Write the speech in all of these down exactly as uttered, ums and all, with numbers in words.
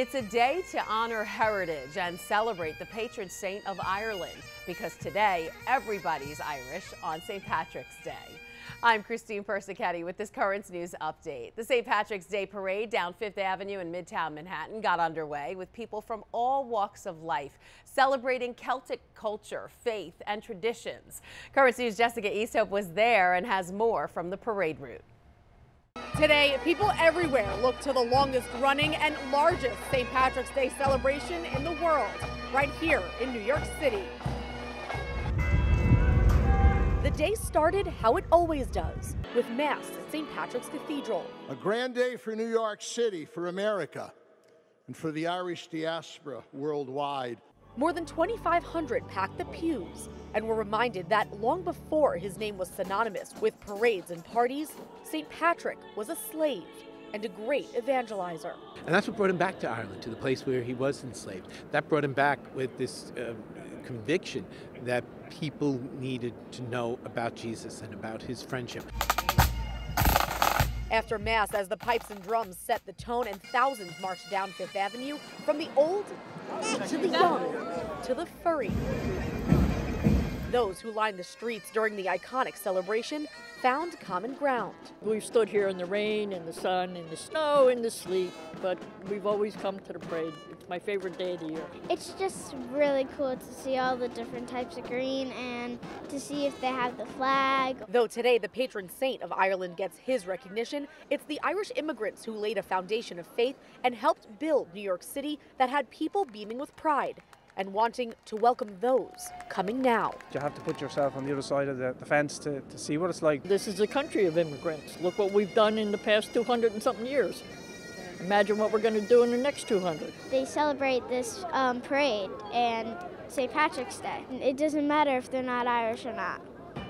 It's a day to honor heritage and celebrate the patron saint of Ireland, because today everybody's Irish on Saint Patrick's Day. I'm Christine Persichetti with this Currents News update. The Saint Patrick's Day parade down Fifth Avenue in Midtown Manhattan got underway with people from all walks of life celebrating Celtic culture, faith, and traditions. Currents News' Jessica Easthope was there and has more from the parade route. Today, people everywhere look to the longest running and largest Saint Patrick's Day celebration in the world, right here in New York City. The day started how it always does, with Mass at Saint Patrick's Cathedral. A grand day for New York City, for America, and for the Irish diaspora worldwide. More than twenty-five hundred packed the pews and were reminded that long before his name was synonymous with parades and parties, Saint Patrick was a slave and a great evangelizer. And that's what brought him back to Ireland, to the place where he was enslaved. That brought him back with this uh, conviction that people needed to know about Jesus and about his friendship. After Mass, as the pipes and drums set the tone and thousands marched down Fifth Avenue, from the old to the young to the furry. Those who lined the streets during the iconic celebration found common ground. We've stood here in the rain and the sun and the snow and the sleet, but we've always come to the parade. It's my favorite day of the year. It's just really cool to see all the different types of green and to see if they have the flag. Though today the patron saint of Ireland gets his recognition, it's the Irish immigrants who laid a foundation of faith and helped build New York City that had people beaming with pride and wanting to welcome those coming now. You have to put yourself on the other side of the, the fence to, to see what it's like. This is a country of immigrants. Look what we've done in the past two hundred and something years. Imagine what we're going to do in the next two hundred. They celebrate this um, parade and Saint Patrick's Day. It doesn't matter if they're not Irish or not.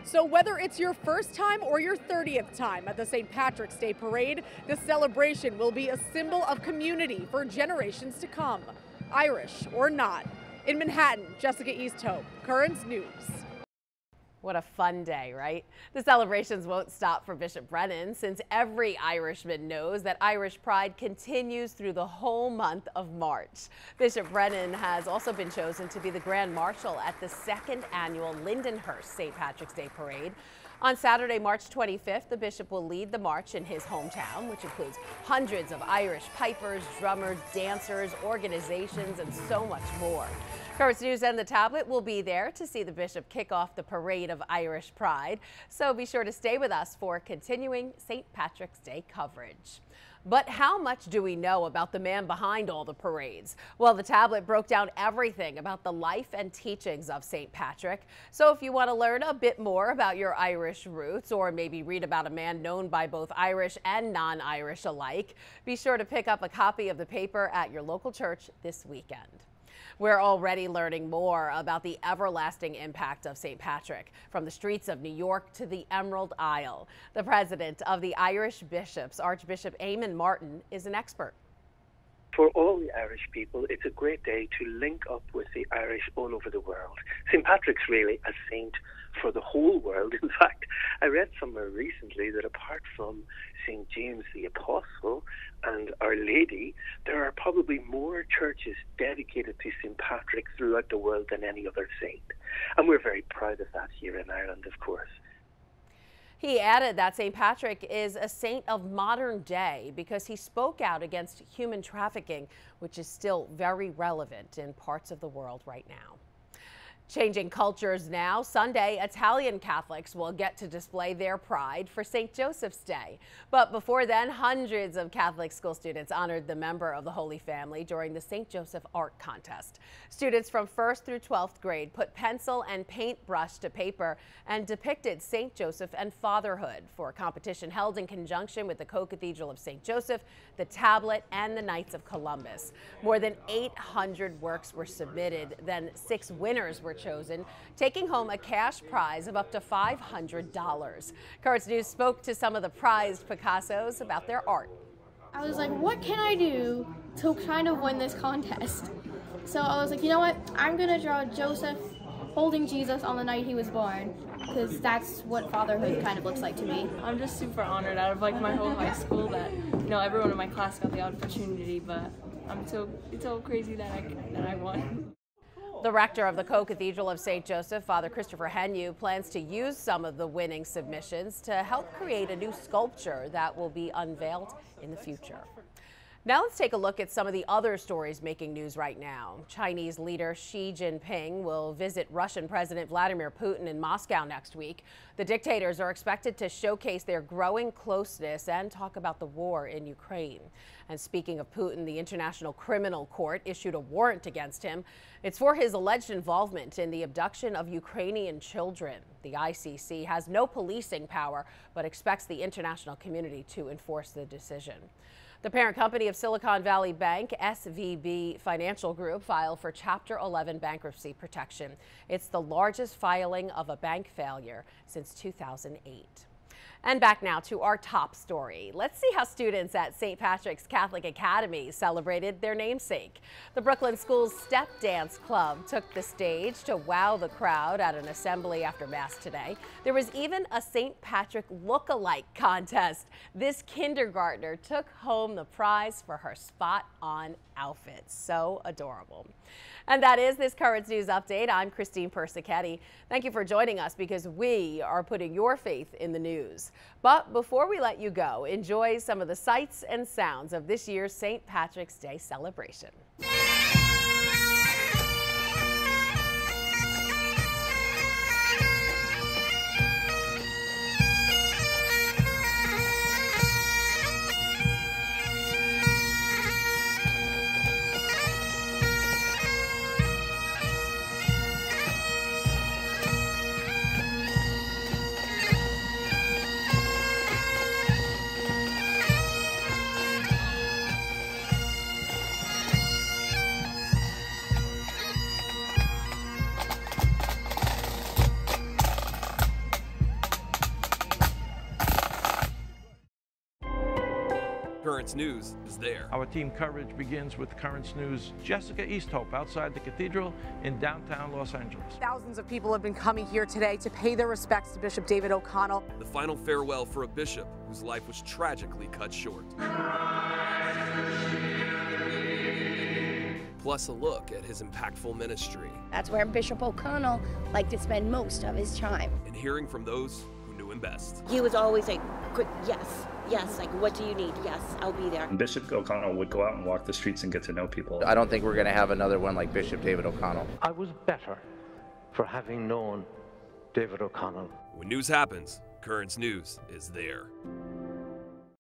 So whether it's your first time or your thirtieth time at the Saint Patrick's Day parade, the celebration will be a symbol of community for generations to come, Irish or not. In Manhattan, Jessica Easthope, Currents News. What a fun day, right? The celebrations won't stop for Bishop Brennan, since every Irishman knows that Irish pride continues through the whole month of March. Bishop Brennan has also been chosen to be the Grand Marshal at the second annual Lindenhurst Saint Patrick's Day Parade. On Saturday, March twenty-fifth, the bishop will lead the march in his hometown, which includes hundreds of Irish pipers, drummers, dancers, organizations, and so much more. Currents News and the Tablet will be there to see the bishop kick off the parade of Irish pride, so be sure to stay with us for continuing Saint Patrick's Day coverage. But how much do we know about the man behind all the parades? Well, the Tablet broke down everything about the life and teachings of Saint Patrick. So if you want to learn a bit more about your Irish roots, or maybe read about a man known by both Irish and non-Irish alike, be sure to pick up a copy of the paper at your local church this weekend. We're already learning more about the everlasting impact of Saint Patrick, from the streets of New York to the Emerald Isle. The president of the Irish Bishops, Archbishop Eamon Martin, is an expert. For all the Irish people, it's a great day to link up with the Irish all over the world. Saint Patrick's really a saint for the whole world. In fact, I read somewhere recently that apart from Saint James the Apostle and Our Lady, there are probably more churches dedicated to Saint Patrick throughout the world than any other saint. And we're very proud of that here in Ireland, of course. He added that Saint Patrick is a saint of modern day because he spoke out against human trafficking, which is still very relevant in parts of the world right now. Changing cultures now, Sunday, Italian Catholics will get to display their pride for Saint Joseph's Day. But before then, hundreds of Catholic school students honored the member of the Holy Family during the Saint Joseph Art Contest. Students from first through twelfth grade put pencil and paintbrush to paper and depicted Saint Joseph and fatherhood for a competition held in conjunction with the Co-Cathedral of Saint Joseph, the Tablet, and the Knights of Columbus. More than eight hundred works were submitted, then six winners were chosen, taking home a cash prize of up to five hundred dollars. Currents News spoke to some of the prized Picassos about their art. I was like, what can I do to kind of win this contest? So I was like, you know what? I'm going to draw Joseph holding Jesus on the night he was born, because that's what fatherhood kind of looks like to me. I'm just super honored out of like my whole high school that, you know, everyone in my class got the opportunity, but I'm so it's so crazy that I that I won. The rector of the Co-Cathedral of Saint Joseph, Father Christopher Henyu, plans to use some of the winning submissions to help create a new sculpture that will be unveiled in the future. Now let's take a look at some of the other stories making news right now. Chinese leader Xi Jinping will visit Russian President Vladimir Putin in Moscow next week. The dictators are expected to showcase their growing closeness and talk about the war in Ukraine. And speaking of Putin, the International Criminal Court issued a warrant against him. It's for his alleged involvement in the abduction of Ukrainian children. The I C C has no policing power, but expects the international community to enforce the decision. The parent company of Silicon Valley Bank, S V B Financial Group, filed for Chapter eleven bankruptcy protection. It's the largest filing of a bank failure since two thousand eight. And back now to our top story. Let's see how students at Saint Patrick's Catholic Academy celebrated their namesake. The Brooklyn School's Step Dance Club took the stage to wow the crowd at an assembly after Mass today. There was even a Saint Patrick look-alike contest. This kindergartner took home the prize for her spot-on outfit. So adorable. And that is this Currents News Update. I'm Christine Persichetti. Thank you for joining us, because we are putting your faith in the news. But before we let you go, enjoy some of the sights and sounds of this year's Saint Patrick's Day celebration. Currents News is there. Our team coverage begins with Currents News' Jessica Easthope outside the Cathedral in downtown Los Angeles. Thousands of people have been coming here today to pay their respects to Bishop David O'Connell. The final farewell for a bishop whose life was tragically cut short. Plus a look at his impactful ministry. That's where Bishop O'Connell liked to spend most of his time. And hearing from those who knew him best. He was always a good yes. Yes, like, what do you need? Yes, I'll be there. Bishop O'Connell would go out and walk the streets and get to know people. I don't think we're going to have another one like Bishop David O'Connell. I was better for having known David O'Connell. When news happens, Currents News is there.